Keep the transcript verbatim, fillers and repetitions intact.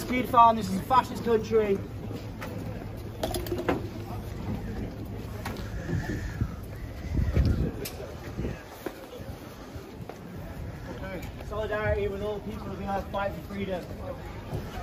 Speed farm, this is a fascist country. Okay. Solidarity with all people of the earth, fight for freedom.